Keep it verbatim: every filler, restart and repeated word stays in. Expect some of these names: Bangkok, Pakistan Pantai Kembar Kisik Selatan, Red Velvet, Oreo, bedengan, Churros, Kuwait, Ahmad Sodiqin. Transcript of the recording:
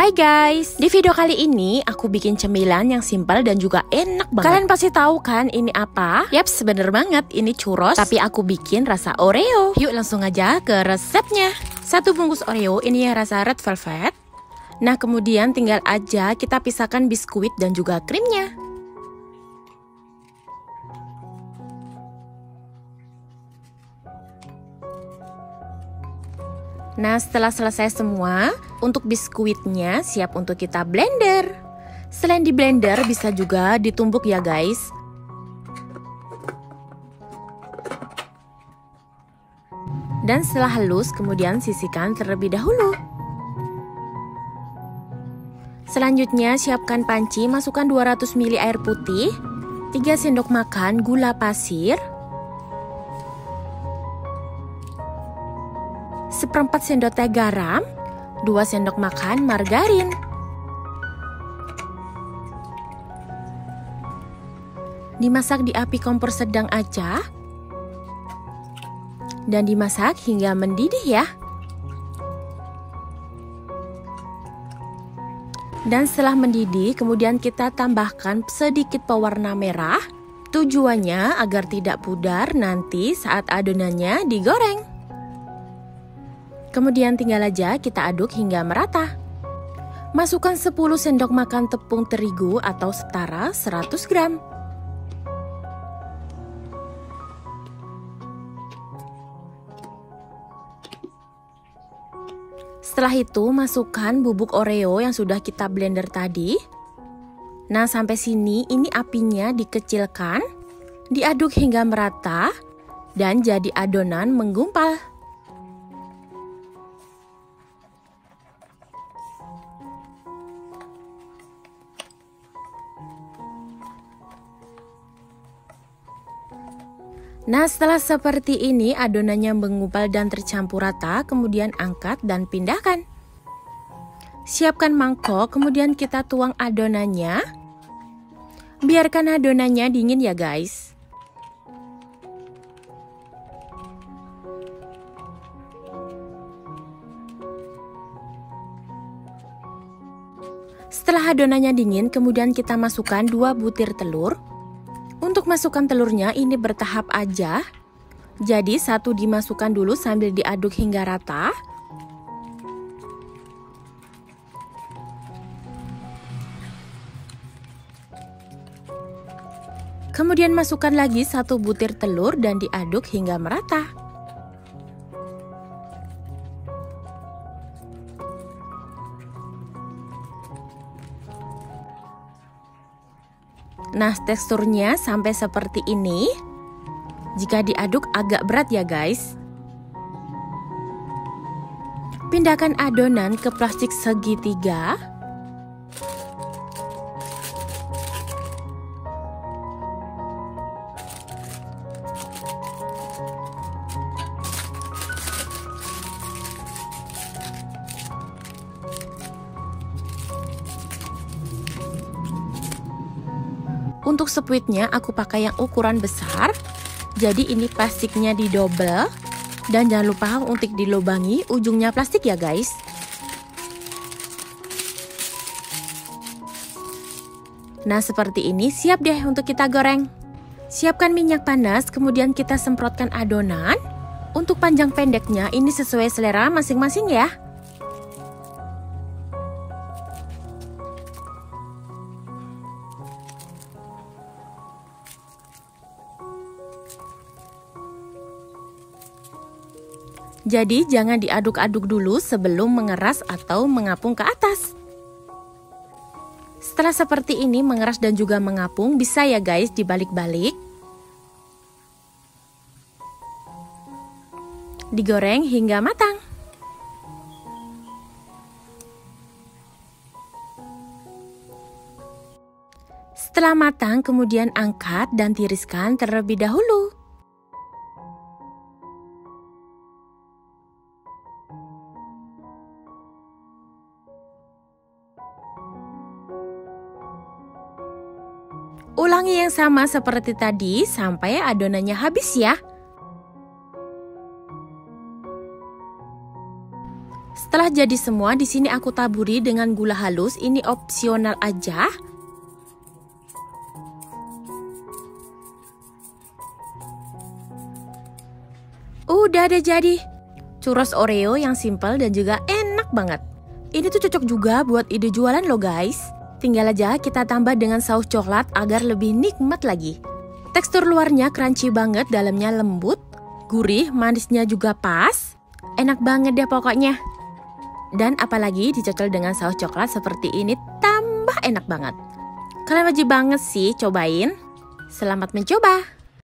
Hai guys, di video kali ini aku bikin cemilan yang simpel dan juga enak banget. Kalian pasti tahu kan ini apa? Yaps, bener banget, ini churros, tapi aku bikin rasa Oreo. Yuk langsung aja ke resepnya. Satu bungkus Oreo, ini ya rasa red velvet. Nah kemudian tinggal aja kita pisahkan biskuit dan juga krimnya. Nah setelah selesai semua, untuk biskuitnya siap untuk kita blender. Selain di blender bisa juga ditumbuk ya guys. Dan setelah halus kemudian sisihkan terlebih dahulu. Selanjutnya siapkan panci, masukkan dua ratus mililiter air putih, tiga sendok makan gula pasir, seperempat sendok teh garam, dua sendok makan margarin, dimasak di api kompor sedang aja dan dimasak hingga mendidih ya. Dan setelah mendidih kemudian kita tambahkan sedikit pewarna merah, tujuannya agar tidak pudar nanti saat adonannya digoreng. Kemudian tinggal aja kita aduk hingga merata. Masukkan sepuluh sendok makan tepung terigu atau setara seratus gram. Setelah itu masukkan bubuk Oreo yang sudah kita blender tadi. Nah sampai sini ini apinya dikecilkan, diaduk hingga merata dan jadi adonan menggumpal. Nah setelah seperti ini adonannya menggumpal dan tercampur rata, kemudian angkat dan pindahkan. Siapkan mangkok, kemudian kita tuang adonannya. Biarkan adonannya dingin ya guys. Setelah adonannya dingin, kemudian kita masukkan dua butir telur. Untuk masukkan telurnya ini bertahap aja. Jadi satu dimasukkan dulu sambil diaduk hingga rata. Kemudian masukkan lagi satu butir telur dan diaduk hingga merata. Nah teksturnya sampai seperti ini. Jika diaduk agak berat ya guys. Pindahkan adonan ke plastik segitiga. Untuk spuitnya aku pakai yang ukuran besar. Jadi ini plastiknya didobel. Dan jangan lupa untuk dilubangi ujungnya plastik ya guys. Nah seperti ini siap deh untuk kita goreng. Siapkan minyak panas kemudian kita semprotkan adonan. Untuk panjang pendeknya ini sesuai selera masing-masing ya. Jadi jangan diaduk-aduk dulu sebelum mengeras atau mengapung ke atas. Setelah seperti ini mengeras dan juga mengapung, bisa ya guys dibalik-balik. Digoreng hingga matang. Setelah matang kemudian angkat dan tiriskan terlebih dahulu. Ulangi yang sama seperti tadi sampai adonannya habis ya. Setelah jadi semua, di sini aku taburi dengan gula halus, ini opsional aja. Udah ada jadi churros Oreo yang simple dan juga enak banget. Ini tuh cocok juga buat ide jualan loh guys. Tinggal aja kita tambah dengan saus coklat agar lebih nikmat lagi. Tekstur luarnya crunchy banget, dalamnya lembut, gurih, manisnya juga pas. Enak banget deh pokoknya. Dan apalagi dicocol dengan saus coklat seperti ini, tambah enak banget. Kalian wajib banget sih cobain. Selamat mencoba.